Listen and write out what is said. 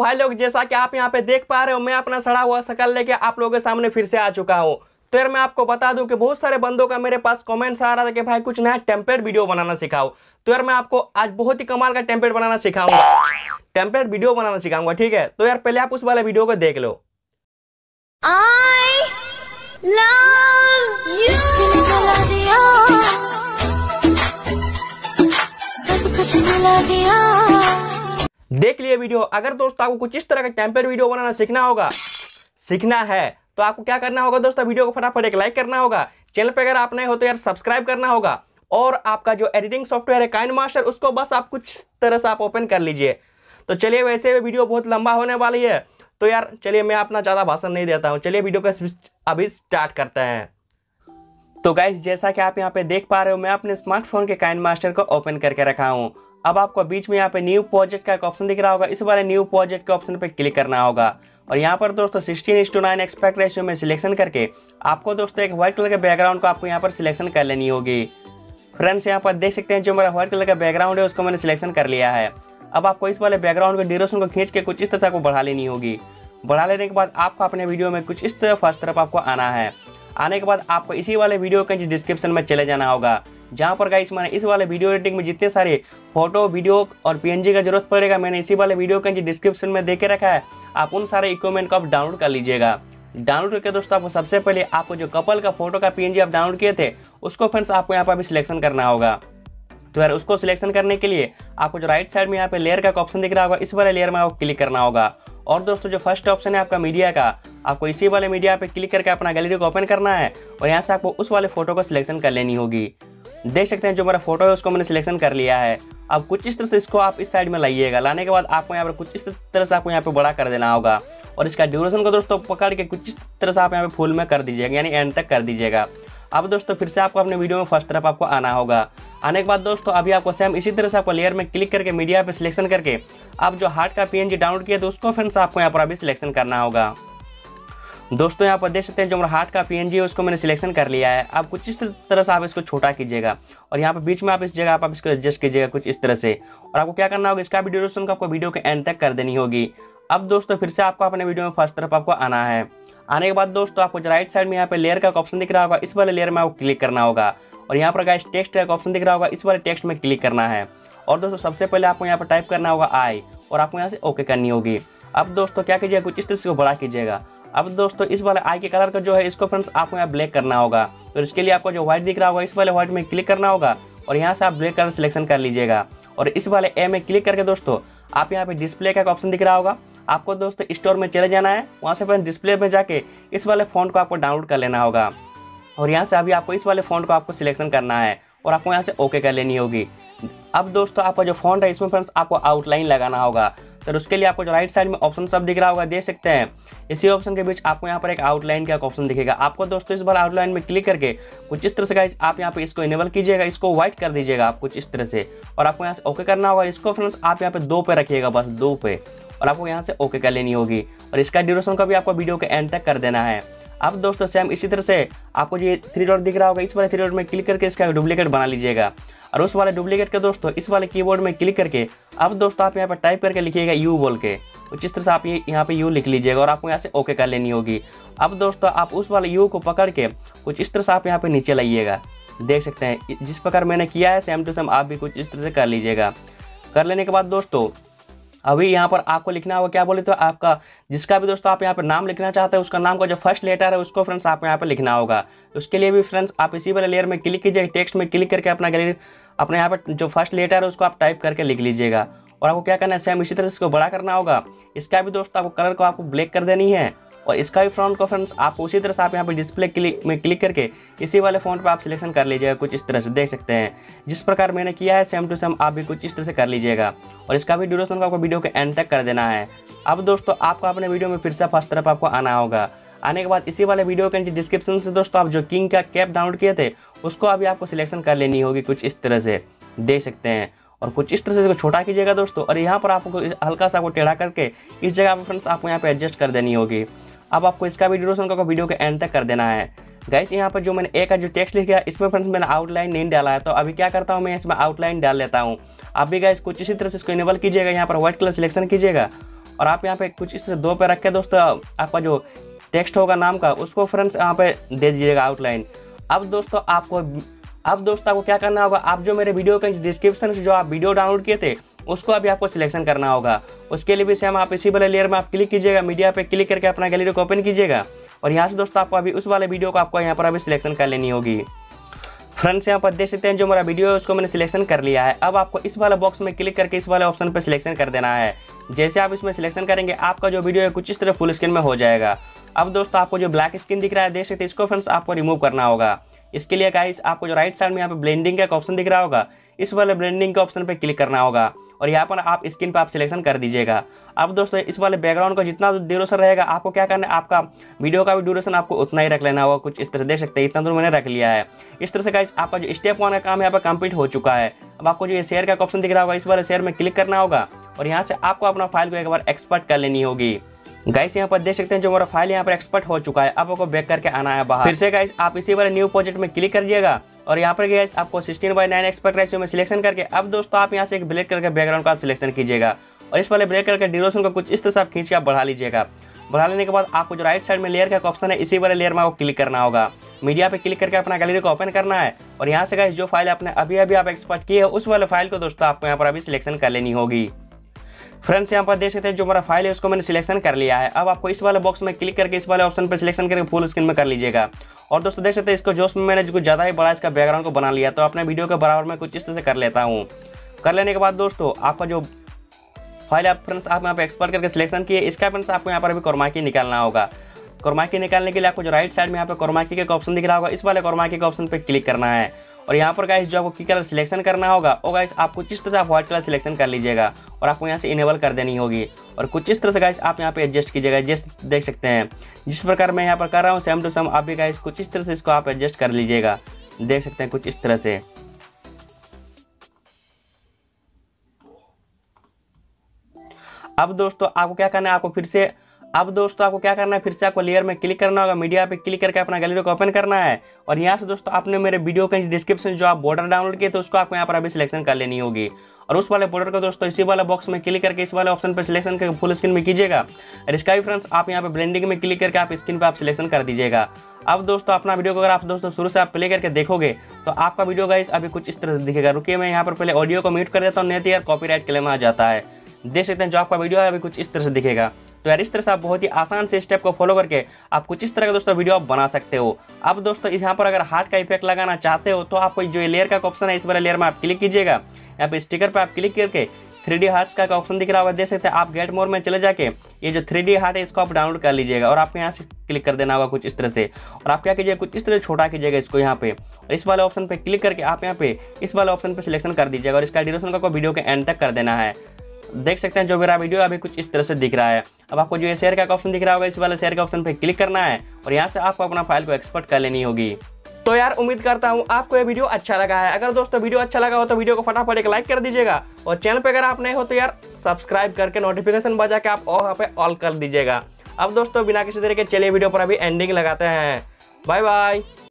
भाई लोग जैसा कि आप यहाँ पे देख पा रहे हो मैं अपना सड़ा हुआ शकल लेके आप लोगों के सामने फिर से आ चुका हूँ। तो यार मैं आपको बता दूं कि बहुत सारे बंदों का मेरे पास कमेंट्स आ रहा था कि भाई कुछ नया टेम्पलेट वीडियो बनाना सिखाओ। तो यार मैं आपको आज बहुत ही कमाल का टेम्पलेट बनाना सिखाऊंगा, टेम्पलेट वीडियो बनाना सिखाऊंगा, ठीक है। तो यार पहले आप उस वाले वीडियो को देख लो। देख लिए वीडियो। अगर दोस्तों आपको कुछ इस तरह का टेम्पलेट वीडियो बनाना सीखना है तो आपको क्या करना होगा दोस्तों, वीडियो को फटाफट एक लाइक करना होगा, चैनल पे अगर आप नए हो तो यार सब्सक्राइब करना होगा, और आपका जो एडिटिंग सॉफ्टवेयर है काइनमास्टर उसको बस आप कुछ तरह से आप ओपन कर लीजिए। तो चलिए, वैसे भी वीडियो बहुत लंबा होने वाली है तो यार चलिए मैं अपना ज़्यादा भाषण नहीं देता हूँ, चलिए वीडियो का अभी स्टार्ट करते हैं। तो गाइस जैसा कि आप यहाँ पे देख पा रहे हो मैं अपने स्मार्टफोन के काइनमास्टर को ओपन करके रखा हूँ। अब आपको बीच में यहाँ पे न्यू प्रोजेक्ट का एक ऑप्शन दिख रहा होगा, इस बारे न्यू प्रोजेक्ट के ऑप्शन पे क्लिक करना होगा। और यहाँ पर दोस्तों 16:9 एक्सपेक्ट रेशियो में सिलेक्शन करके आपको दोस्तों एक व्हाइट कलर के बैकग्राउंड को आपको यहाँ पर सिलेक्शन कर लेनी होगी। फ्रेंड्स यहाँ पर देख सकते हैं जो मेरा व्हाइट कलर का बैकग्राउंड है उसको मैंने सिलेक्शन कर लिया है। अब आपको इस वाले बैकग्राउंड के ड्यूरेशन को खींच के कुछ इस तरह को बढ़ा लेनी होगी। बढ़ा लेने के बाद आपको अपने वीडियो में कुछ इस तरह फर्स्ट तरफ आपको आना है। आने के बाद आपको इसी वाले वीडियो के डिस्क्रिप्शन में चले जाना होगा, जहाँ पर गाइस मैंने इस वाले वीडियो एडिटिंग में जितने सारे फोटो वीडियो और पीएनजी का जरूरत पड़ेगा मैंने इसी वाले वीडियो के डिस्क्रिप्शन में दे के रखा है। आप उन सारे इक्विपमेंट को आप डाउनलोड कर लीजिएगा। डाउनलोड करके दोस्तों आपको सबसे पहले आपको जो कपल का फोटो का पीएनजी आप डाउनलोड किए थे उसको फ्रेंड्स आपको यहाँ पर अभी सिलेक्शन करना होगा। तो यार उसको सिलेक्शन करने के लिए आपको जो राइट साइड में यहाँ पे लेयर का ऑप्शन दिख रहा होगा इस वाले लेयर में आपको क्लिक करना होगा। और दोस्तों जो फर्स्ट ऑप्शन है आपका मीडिया का, आपको इसी वाले मीडिया पे क्लिक करके अपना गैलरी को ओपन करना है और यहाँ से आपको उस वाले फोटो को सिलेक्शन कर लेनी होगी। देख सकते हैं जो मेरा फोटो है उसको मैंने सिलेक्शन कर लिया है। अब कुछ इस तरह से इसको आप इस साइड में लाइएगा। लाने के बाद आपको यहाँ पर कुछ इस तरह से आपको यहाँ पर बड़ा कर देना होगा और इसका ड्यूरेशन को दोस्तों पकड़ के कुछ इस तरह से आप यहाँ पर फुल में कर दीजिएगा, यानी एंड तक कर दीजिएगा। अब दोस्तों फिर से आपको अपने वीडियो में फर्स्ट तरफ आपको आना होगा। आने के बाद दोस्तों अभी आपको सेम इसी तरह से आपको लेयर में क्लिक करके मीडिया पे सिलेक्शन करके आप जो हार्ट का पीएनजी डाउनलोड किया तो उसको फ्रेंड्स आपको यहाँ पर अभी सिलेक्शन करना होगा। दोस्तों यहाँ पर देख सकते हैं जो मेरा हार्ट का पीएनजी है उसको मैंने सिलेक्शन कर लिया है। आप कुछ इस तरह से आप इसको छोटा कीजिएगा और यहाँ पर बीच में आप इस जगह आप इसको एडजस्ट कीजिएगा कुछ इस तरह से, और आपको क्या करना होगा इसका भी ड्यूरेशन को आपको वीडियो के एंड तक कर देनी होगी। अब दोस्तों फिर से आपको अपने वीडियो में फर्स्ट तरफ आपको आना है। आने के बाद दोस्तों आपको जो राइट साइड में यहाँ पे लेयर का ऑप्शन दिख रहा होगा इस वाले लेयर में आपको क्लिक करना होगा और यहाँ पर गाइस टेक्स्ट का ऑप्शन दिख रहा होगा इस वाले टेक्स्ट में क्लिक करना है। और दोस्तों सबसे पहले आपको यहाँ पर टाइप करना होगा आई और आपको यहाँ से ओके करनी होगी। अब दोस्तों क्या कीजिएगा कुछ इस तरह से बड़ा कीजिएगा। अब दोस्तों इस वाले आई के कलर का जो है इसको फ्रेंड्स आपको यहाँ ब्लैक करना होगा। तो इसके लिए आपको जो व्हाइट दिख रहा होगा इस वाले व्हाइट में क्लिक करना होगा और यहाँ से आप ब्लैक कलर सिलेक्शन कर लीजिएगा। और इस वाले ए में क्लिक करके दोस्तों आप यहाँ पे डिस्प्ले का ऑप्शन दिख रहा होगा, आपको दोस्तों स्टोर में चले जाना है। वहाँ से फ्रेंड्स डिस्प्ले में जाके इस वाले फ़ॉन्ट को आपको डाउनलोड कर लेना होगा और यहाँ से अभी आपको इस वाले फ़ॉन्ट को आपको सिलेक्शन करना है और आपको यहाँ से ओके कर लेनी होगी। अब दोस्तों आपका जो फ़ॉन्ट है इसमें फ्रेंड्स आपको आउटलाइन लगाना होगा। तो उसके लिए आपको जो राइट साइड में ऑप्शन सब दिख रहा होगा देख सकते हैं, इसी ऑप्शन के बीच आपको यहाँ पर एक आउटलाइन का ऑप्शन दिखेगा। आपको दोस्तों इस बार आउटलाइन में क्लिक करके कुछ इस तरह से गाइस आप यहाँ पे इसको इनेबल कीजिएगा, इसको व्हाइट कर दीजिएगा आप कुछ इस तरह से, और आपको यहाँ से ओके करना होगा। इसको फ्रेंड्स आप यहाँ पे 2 पे रखिएगा, बस 2 पे, और आपको यहाँ से ओके कर लेनी होगी। और इसका ड्यूरेशन का भी आपको वीडियो के एंड तक कर देना है। अब दोस्तों सेम इसी तरह से आपको जो ये 3 डॉट दिख रहा होगा इस वाले 3 डॉट में क्लिक करके इसका डुप्लीकेट बना लीजिएगा। और उस वाले डुप्लीकेट के दोस्तों इस वाले कीबोर्ड में क्लिक करके अब दोस्तों आप यहाँ पर टाइप करके लिखिएगा यू बोल के, और इस तरह से आप ये यहाँ पे यू लिख लीजिएगा और आपको यहाँ से ओके कर लेनी होगी। अब दोस्तों आप उस वाले यू को पकड़ के कुछ इस तरह से आप यहाँ पर नीचे लाइएगा। देख सकते हैं जिस प्रकार मैंने किया है सेम टू सेम आप भी कुछ इस तरह से कर लीजिएगा। कर लेने के बाद दोस्तों अभी यहाँ पर आपको लिखना होगा क्या बोले तो आपका जिसका भी दोस्तों आप यहाँ पर नाम लिखना चाहते हैं उसका नाम का जो फर्स्ट लेटर है उसको फ्रेंड्स आपको यहाँ पर लिखना होगा। उसके लिए भी फ्रेंड्स आप इसी वाले लेयर में क्लिक कीजिएगा, टेक्स्ट में क्लिक करके अपना गैलरी अपने यहाँ पर जो फर्स्ट लेटर है उसको आप टाइप करके लिख लीजिएगा। और आपको क्या करना है सेम इसी तरह से इसको बड़ा करना होगा। इसका भी दोस्तों आपको कलर को आपको ब्लैक कर देनी है और इसका भी फ़ॉन्ट को फ्रेंड्स आप उसी तरह से आप यहाँ पर डिस्प्ले में क्लिक करके इसी वाले फ़ॉन्ट पर आप सिलेक्शन कर लीजिएगा कुछ इस तरह से। देख सकते हैं जिस प्रकार मैंने किया है सेम टू सेम आप भी कुछ इस तरह से कर लीजिएगा। और इसका भी ड्यूरेशन को आपको वीडियो के एंड तक कर देना है। अब दोस्तों आपको अपने वीडियो में फिर से फर्स्ट तरफ आपको आना होगा। आने के बाद इसी वाले वीडियो के नीचे डिस्क्रिप्शन से दोस्तों आप जो किंग का कैप डाउनलोड किए थे उसको अभी आपको सिलेक्शन कर लेनी होगी कुछ इस तरह से। देख सकते हैं और कुछ इस तरह से इसको छोटा कीजिएगा दोस्तों, और यहाँ पर आपको हल्का सा आपको टेढ़ा करके इस जगह पर फ्रेंड्स आपको यहाँ पर एडजस्ट कर देनी होगी। अब आपको इसका भी ड्यूरेशन को वीडियो के एंड तक कर देना है। गाइस यहाँ पर जो मैंने एक का जो टेक्स्ट लिखा है इसमें फ्रेंड्स मैंने आउटलाइन नहीं डाला है, तो अभी क्या करता हूँ मैं इसमें आउटलाइन डाल लेता हूँ। आप भी गाइस कुछ इसी तरह से इसको इनेबल कीजिएगा, यहाँ पर व्हाइट कलर सिलेक्शन कीजिएगा और आप यहाँ पे कुछ इस तरह दो पे रख के दोस्तों आपका जो टेक्स्ट होगा नाम का उसको फ्रेंड्स यहाँ पे दे दीजिएगा आउटलाइन। अब दोस्तों आपको क्या करना होगा, आप जो मेरे वीडियो के डिस्क्रिप्शन से जो आप वीडियो डाउनलोड किए थे उसको अभी आपको सिलेक्शन करना होगा। उसके लिए भी सेम आप इसी वाले लेयर में आप क्लिक कीजिएगा, मीडिया पे क्लिक करके अपना गैलरी को ओपन कीजिएगा और यहाँ से दोस्तों आपको अभी उस वाले वीडियो को आपको यहाँ पर अभी सिलेक्शन कर लेनी होगी। फ्रेंड्स यहाँ पर देख सकते हैं जो मेरा वीडियो है उसको मैंने सिलेक्शन कर लिया है। अब आपको इस वाले बॉक्स में क्लिक करके इस वाले ऑप्शन पर सिलेक्शन कर देना है। जैसे आप इसमें सिलेक्शन करेंगे आपका जो वीडियो है कुछ इस तरह फुल स्क्रीन में हो जाएगा। अब दोस्तों आपको जो ब्लैक स्क्रीन दिख रहा है देख सकते हैं, इसको फ्रेंड्स आपको रिमूव करना होगा। इसके लिए गाइस आपको जो राइट साइड में यहाँ पर ब्लेंडिंग का ऑप्शन दिख रहा होगा, इस वाले ब्लेंडिंग के ऑप्शन पर क्लिक करना होगा और यहाँ पर आप स्क्रीन पर आप सिलेक्शन कर दीजिएगा। अब दोस्तों इस वाले बैकग्राउंड का जितना ड्यूरेशन रहेगा आपको क्या करना है, आपका वीडियो का भी ड्यूरेशन आपको उतना ही रख लेना होगा। कुछ इस तरह देख सकते हैं, इतना दूर मैंने रख लिया है। इस तरह से गाइस आपका जो स्टेप 1 का काम यहाँ पर कंप्लीट हो चुका है। अब आपको जो ये शेयर का ऑप्शन दिख रहा होगा इस वाले शेयर में क्लिक करना होगा और यहाँ से आपको अपना फाइल को एक बार एक्सपोर्ट कर लेनी होगी। गाइस यहाँ पर देख सकते हैं जो मेरा फाइल यहाँ पर एक्सपोर्ट हो चुका है। अब आपको बैक करके आना है बाहर। फिर से गाइस आप इसी वाले न्यू प्रोजेक्ट में क्लिक करिएगा और यहाँ पर गाइस आपको 16:9 एक्सपर्ट रेशियो में सिलेक्शन करके अब दोस्तों आप यहाँ से एक ब्लैक कलर के बैकग्राउंड का आप सिलेक्शन कीजिएगा और इस वाले ब्लैक कलर के ड्यूरेशन को कुछ इस तरह से आप खींच के आप बढ़ा लीजिएगा। बढ़ा लेने के बाद आपको जो राइट साइड में लेयर का ऑप्शन है इसी वाले लेयर में आपको क्लिक करना होगा। मीडिया पे क्लिक करके अपना गैलरी को ओपन करना है और यहाँ से गाइस जो फाइल आपने अभी अभी आप एक्सपोर्ट की है उस वाले फाइल को दोस्तों आपको यहाँ पर अभी सिलेक्शन कर लेनी होगी। फ्रेंड्स यहाँ पर देख सकते हैं जो मेरा फाइल है उसको मैंने सिलेक्शन कर लिया है। अब आपको इस वाले बॉक्स में क्लिक करके इस वाले ऑप्शन पर सिलेक्शन करके फुल स्क्रीन में कर लीजिएगा। और दोस्तों देख सकते हैं इसको जोश में मैंने कुछ ज़्यादा ही बड़ा इसका बैकग्राउंड को बना लिया, तो अपने वीडियो के बराबर में कुछ इस तरह से कर लेता हूँ। कर लेने के बाद दोस्तों आपका जो फाइल आप फ्रेंड्स आप यहाँ पर एक्सपोर्ट करके सिलेक्शन किए इसका फ्रेंड्स आपको यहाँ पर अभी क्रोमाकी निकालना होगा। क्रोमाकी निकालने के लिए आपको जो राइट साइड में यहाँ पर क्रोमाकी का ऑप्शन दिख रहा होगा इस वाले क्रोमाकी के ऑप्शन पर क्लिक करना है और यहाँ पर गाइस जो आपको की कलर सिलेक्शन करना होगा और गाइस आप कुछ इस तरह से आप व्हाइट कलर सिलेक्शन कर लीजिएगा और आपको यहाँ से इनेबल कर देनी होगी और कुछ इस तरह से गाइस आप यहाँ पे एडजस्ट कीजिएगा। एडजस्ट देख सकते हैं जिस प्रकार मैं यहाँ पर कर रहा हूँ सेम टू सेम आप भी गाइस कुछ इस तरह से इसको आप एडजस्ट कर लीजिएगा। देख सकते हैं कुछ इस तरह से। अब दोस्तों आपको क्या करना है फिर से आपको लेयर में क्लिक करना होगा, मीडिया पे क्लिक करके अपना गैलरी को ओपन करना है और यहाँ से दोस्तों आपने मेरे वीडियो के डिस्क्रिप्शन जो आप बॉर्डर डाउनलोड किए थे उसको आपको यहाँ पर अभी सिलेक्शन कर लेनी होगी और उस वाले बॉर्डर को दोस्तों इसी वाले बॉक्स में क्लिक करके इस वाले ऑप्शन पर सिलेक्शन करके फुल स्क्रीन में कीजिएगा और इसका भी फ्रेंड्स आप यहाँ पर ब्लेंडिंग में क्लिक करके आप स्क्रीन पर आप सिलेक्शन कर दीजिएगा। अब दोस्तों अपना वीडियो को अगर आप दोस्तों शुरू से आप प्ले करके देखोगे तो आपका वीडियो गाइस अभी कुछ इस तरह से दिखेगा। रुकिए मैं यहाँ पर पहले ऑडियो को म्यूट कर देता हूँ, नहीं तो यार कॉपीराइट क्लेम आ जाता है। देख सकते हैं जो आपका वीडियो है अभी कुछ इस तरह से दिखेगा। तो यार इस तरह से आप बहुत ही आसान से स्टेप को फॉलो करके आप कुछ इस तरह का दोस्तों वीडियो आप बना सकते हो। अब दोस्तों यहाँ पर अगर हार्ट का इफेक्ट लगाना चाहते हो तो आपको जो लेयर का ऑप्शन है इस वाले लेयर में आप क्लिक कीजिएगा। यहाँ पे स्टिकर पे आप क्लिक करके 3D हार्ट्स का ऑप्शन दिख रहा होगा, देख सकते हैं। आप गेट मोड में चले जाके ये जो 3D हार्ट है इसको आप डाउनलोड कर लीजिएगा और आपको यहाँ से क्लिक कर देना होगा कुछ इस तरह से और आप क्या कीजिएगा कुछ इस तरह छोटा कीजिएगा इसको यहाँ पे और इस वाले ऑप्शन पर क्लिक करके आप यहाँ पे इस वाले ऑप्शन पर सिलेक्शन कर दीजिएगा और इसका ड्यूरेशन को वीडियो के एंड तक कर देना है। देख सकते हैं जो मेरा वीडियो अभी कुछ इस तरह से दिख रहा है। अब आपको जो ये शेयर का ऑप्शन दिख रहा होगा इस वाले शेयर का ऑप्शन पर क्लिक करना है और यहाँ से आपको अपना फाइल को एक्सपोर्ट कर लेनी होगी। तो यार उम्मीद करता हूँ आपको ये वीडियो अच्छा लगा है। अगर दोस्तों वीडियो अच्छा लगा हो तो वीडियो को फटाफट एक लाइक कर दीजिएगा और चैनल पर अगर आप नए हो तो यार सब्सक्राइब करके नोटिफिकेशन बजा के आप और यहाँ पे ऑल कर दीजिएगा। अब दोस्तों बिना किसी तरीके चलिए वीडियो पर अभी एंडिंग लगाते हैं। Bye bye.